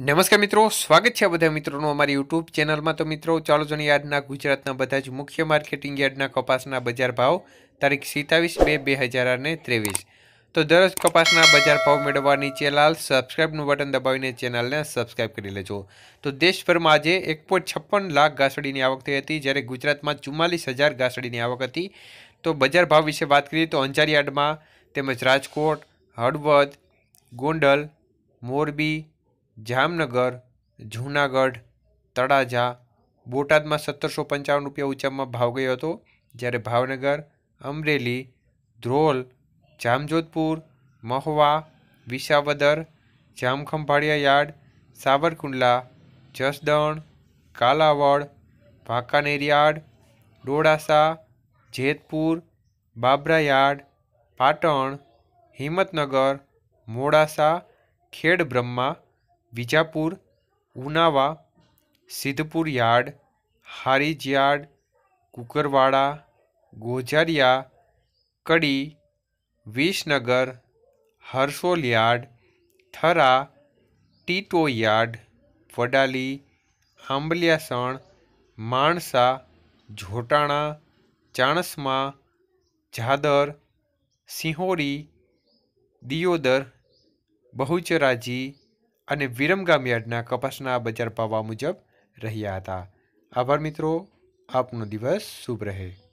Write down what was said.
नमस्कार मित्रों, स्वागत है बधा मित्रों अमारी यूट्यूब चेनल में। तो मित्रों चालो जाणीए आजना गुजरातना बधा ज मुख्य मार्केटिंग यार्डना कपासना बजार भाव तारीख 27/2/2023। तो दररोज कपासना बजार भाव मेळववा नीचे लाल सब्सक्राइबनू बटन दबावीने चेनलने सब्सक्राइब करी लेजो। तो देशभरमां आजे 1.56 लाख घासडीनी आवक थई हती, ज्यारे गुजरातमां 44,000 घासडीनी आवक हती। तो बजार भाव विषे बात करीए तो अंजारी यार्डमां तेमज राजकोट, हळवद, गोंडल, मोरबी, जामनगर, जूनागढ़, तड़ाजा, बोटाद में 1755 रुपया ऊंचा में भाव गयो हतो, ज्यारे Bhavnagar, Amreli, Dhrol, Jamjodhpur, Mahuva, Visavadar, Jamkhambhaliya yard, Savarkundla, Jasdan, Kalavad, Wankaner yard, डोड़ासा, Jetpur, Babra yard, Patan, Himmatnagar, Modasa, खेड़ Brahma, Vijapur, Unava, Siddhpur yard, Harij yard, Kukarwada, Gojariya, Kadi, Visnagar, Harsol yard, Thara, टीटो yard, Vadali, Ambliyasan, Mansa, Jotana, Chanasma, जादर, Sihori, Deodar, Bahucharaji अने विरमगाम यार्डना कपासना बजार भाव मुजब रह्या हता। आभार मित्रों, आपनो दिवस शुभ रहे।